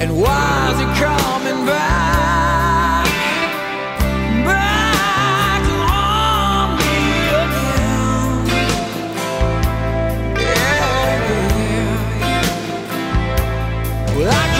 And why's he coming back on me again? Yeah, yeah, yeah. Well,